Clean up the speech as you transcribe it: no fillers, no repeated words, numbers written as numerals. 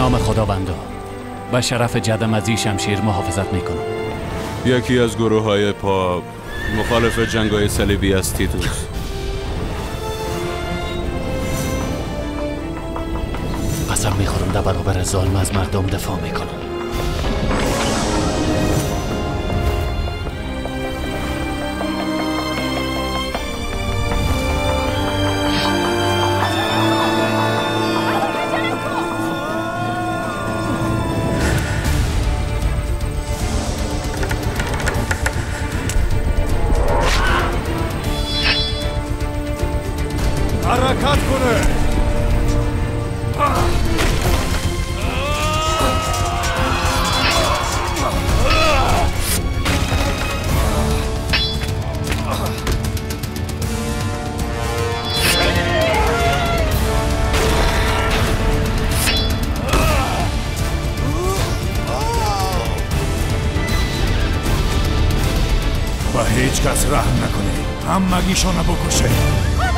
نام خداوندا و شرف جدم از این شمشیر محافظت میکنم. یکی از گروه های پاپ مخالف جنگ های صلیبی است تیتوس. قسم میخورم در برابر ظالم از مردم دفاع میکنم. هیچ کس رحم نکنه، همگیشو بکشه.